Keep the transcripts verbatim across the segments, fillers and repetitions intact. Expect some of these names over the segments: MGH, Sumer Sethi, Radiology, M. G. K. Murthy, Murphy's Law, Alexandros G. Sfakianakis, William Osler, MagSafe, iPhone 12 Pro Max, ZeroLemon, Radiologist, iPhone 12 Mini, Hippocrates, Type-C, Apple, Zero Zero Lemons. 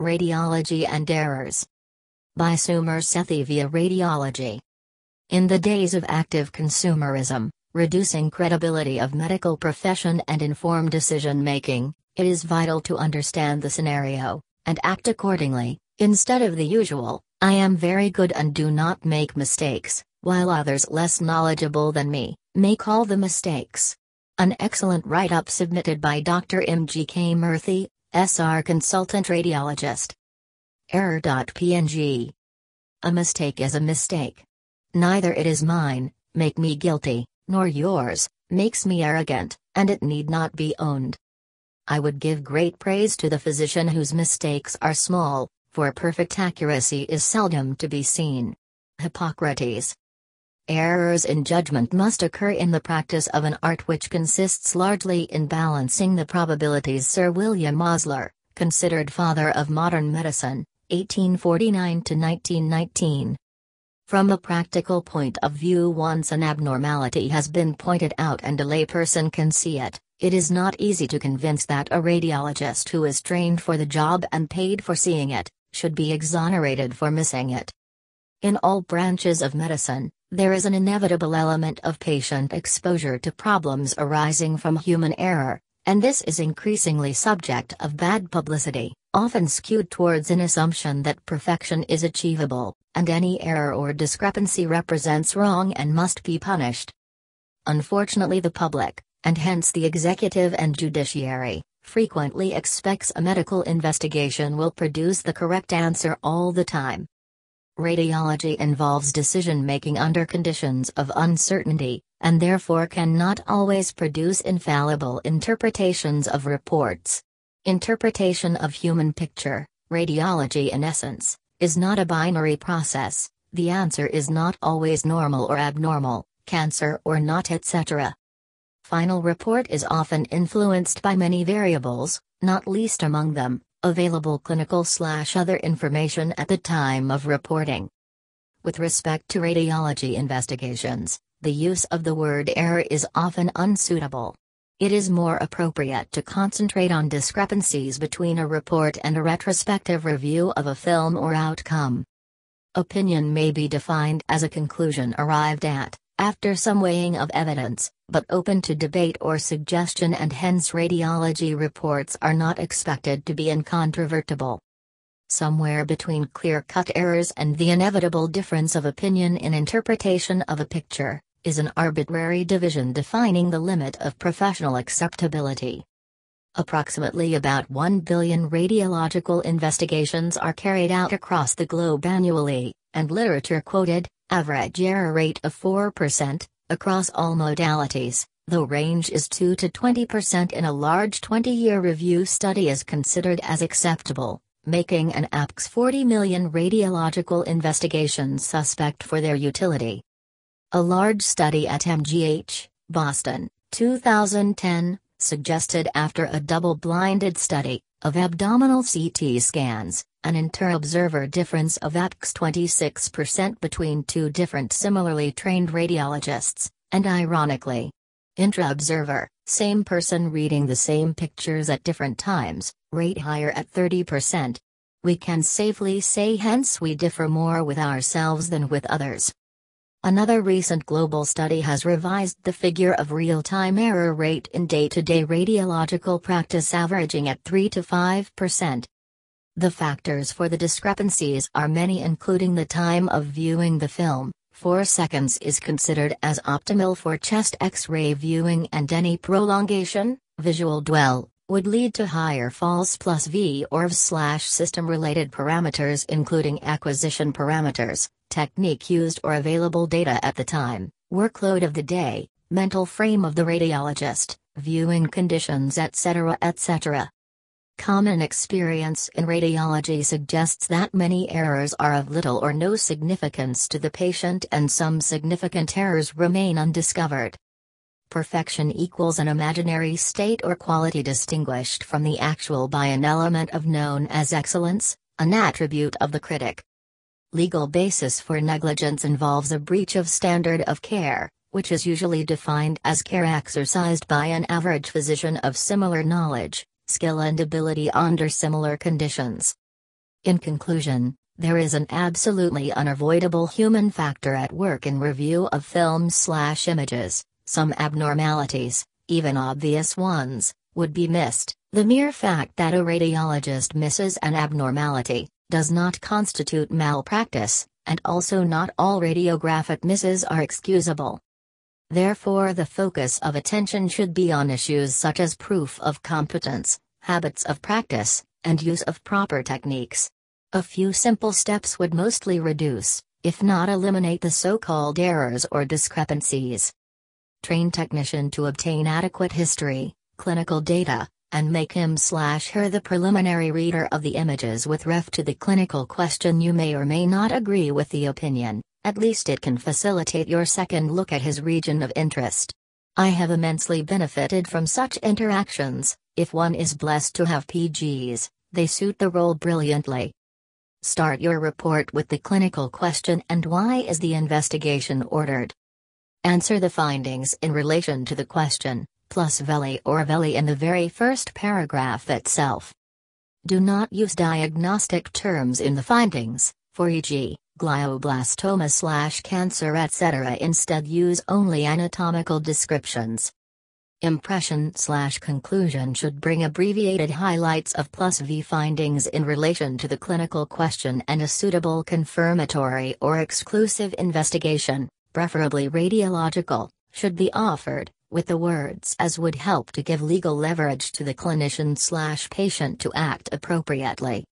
Radiology and Errors by Sumer Sethi via Radiology. In the days of active consumerism, reducing credibility of medical profession and informed decision-making, it is vital to understand the scenario, and act accordingly, instead of the usual, I am very good and do not make mistakes, while others less knowledgeable than me, make all the mistakes. An excellent write-up submitted by Doctor M G K Murthy, S R Consultant Radiologist. Error.png. A mistake is a mistake. Neither it is mine, make me guilty, nor yours, makes me arrogant, and it need not be owned. I would give great praise to the physician whose mistakes are small, for perfect accuracy is seldom to be seen. Hippocrates. Errors in judgment must occur in the practice of an art which consists largely in balancing the probabilities. Sir William Osler, considered father of modern medicine, eighteen forty-nine to nineteen nineteen. From a practical point of view, once an abnormality has been pointed out and a layperson can see it, it is not easy to convince that a radiologist who is trained for the job and paid for seeing it, should be exonerated for missing it. In all branches of medicine, there is an inevitable element of patient exposure to problems arising from human error, and this is increasingly subject of bad publicity, often skewed towards an assumption that perfection is achievable, and any error or discrepancy represents wrong and must be punished. Unfortunately, the public, and hence the executive and judiciary, frequently expects a medical investigation will produce the correct answer all the time. Radiology involves decision-making under conditions of uncertainty, and therefore cannot always produce infallible interpretations of reports. Interpretation of human picture, radiology in essence, is not a binary process, the answer is not always normal or abnormal, cancer or not, et cetera. Final report is often influenced by many variables, not least among them, available clinical/other information at the time of reporting. With respect to radiology investigations, the use of the word error is often unsuitable. It is more appropriate to concentrate on discrepancies between a report and a retrospective review of a film or outcome. Opinion may be defined as a conclusion arrived at, after some weighing of evidence, but open to debate or suggestion, and hence radiology reports are not expected to be incontrovertible. Somewhere between clear-cut errors and the inevitable difference of opinion in interpretation of a picture, is an arbitrary division defining the limit of professional acceptability. Approximately about one billion radiological investigations are carried out across the globe annually, and literature quoted, average error rate of four percent, across all modalities, the range is two to twenty percent in a large twenty-year review study is considered as acceptable, making an A P C's forty million radiological investigations suspect for their utility. A large study at M G H, Boston, two thousand ten, suggested after a double-blinded study, of abdominal C T scans, an inter-observer difference of A P C's twenty-six percent between two different similarly trained radiologists, and ironically, intra-observer, same person reading the same pictures at different times, rate higher at thirty percent. We can safely say hence we differ more with ourselves than with others. Another recent global study has revised the figure of real-time error rate in day-to-day radiological practice, averaging at three to five percent. The factors for the discrepancies are many, including the time of viewing the film, four seconds is considered as optimal for chest X-ray viewing, and any prolongation, visual dwell, would lead to higher false plus V O R V/system-related parameters, including acquisition parameters, technique used or available data at the time, workload of the day, mental frame of the radiologist, viewing conditions, et cetera et cetera. Common experience in radiology suggests that many errors are of little or no significance to the patient, and some significant errors remain undiscovered. Perfection equals an imaginary state or quality distinguished from the actual by an element of known as excellence, an attribute of the critic. Legal basis for negligence involves a breach of standard of care, which is usually defined as care exercised by an average physician of similar knowledge, skill and ability under similar conditions. In conclusion, there is an absolutely unavoidable human factor at work in review of films/images. Some abnormalities, even obvious ones, would be missed. The mere fact that a radiologist misses an abnormality does not constitute malpractice, and also not all radiographic misses are excusable. Therefore, the focus of attention should be on issues such as proof of competence, habits of practice, and use of proper techniques. A few simple steps would mostly reduce, if not eliminate, the so-called errors or discrepancies. Train technician to obtain adequate history, clinical data, and make him/her the preliminary reader of the images with ref to the clinical question. You may or may not agree with the opinion, at least it can facilitate your second look at his region of interest. I have immensely benefited from such interactions. If one is blessed to have P Gs, they suit the role brilliantly. Start your report with the clinical question: and why is the investigation ordered? Answer the findings in relation to the question, plus veli or veli in the very first paragraph itself. Do not use diagnostic terms in the findings, for for example, glioblastoma slash cancer et cetera. Instead, use only anatomical descriptions. Impression slash conclusion should bring abbreviated highlights of plus v findings in relation to the clinical question and a suitable confirmatory or exclusive investigation, preferably radiological, should be offered, with the words as would help to give legal leverage to the clinician slash patient to act appropriately.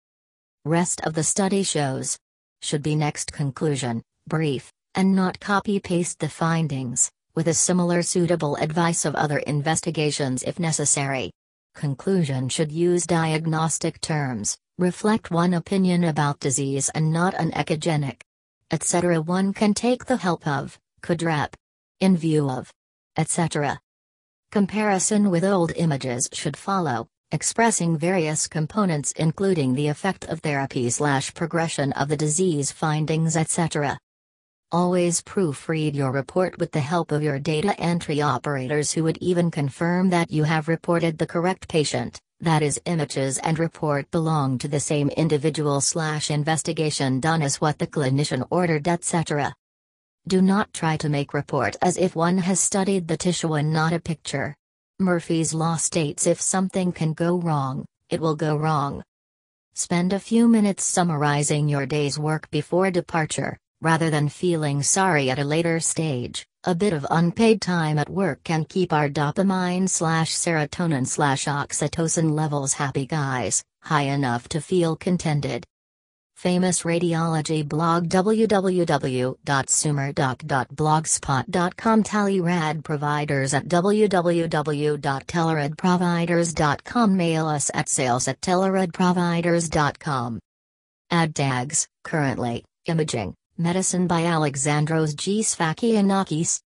Rest of the study shows. Should be next conclusion, brief, and not copy-paste the findings, with a similar suitable advice of other investigations if necessary. Conclusion should use diagnostic terms, reflect one opinion about disease and not an ecogenic, et cetera. One can take the help of, could rep, in view of, et cetera. Comparison with old images should follow, expressing various components including the effect of therapy slash progression of the disease findings, et cetera. Always proofread your report with the help of your data entry operators, who would even confirm that you have reported the correct patient, that is, images and report belong to the same individual slash investigation done as what the clinician ordered, et cetera. Do not try to make report as if one has studied the tissue and not a picture. Murphy's Law states if something can go wrong, it will go wrong. Spend a few minutes summarizing your day's work before departure, rather than feeling sorry at a later stage. A bit of unpaid time at work can keep our dopamine slash serotonin slash oxytocin levels, happy guys, high enough to feel contented. Famous radiology blog w w w dot sumer doc dot blogspot dot com. Telerad providers at w w w dot teleradproviders dot com. Mail us at sales at teleradproviders dot com. Ad tags: currently, imaging, medicine by Alexandros G. Sfakianakis.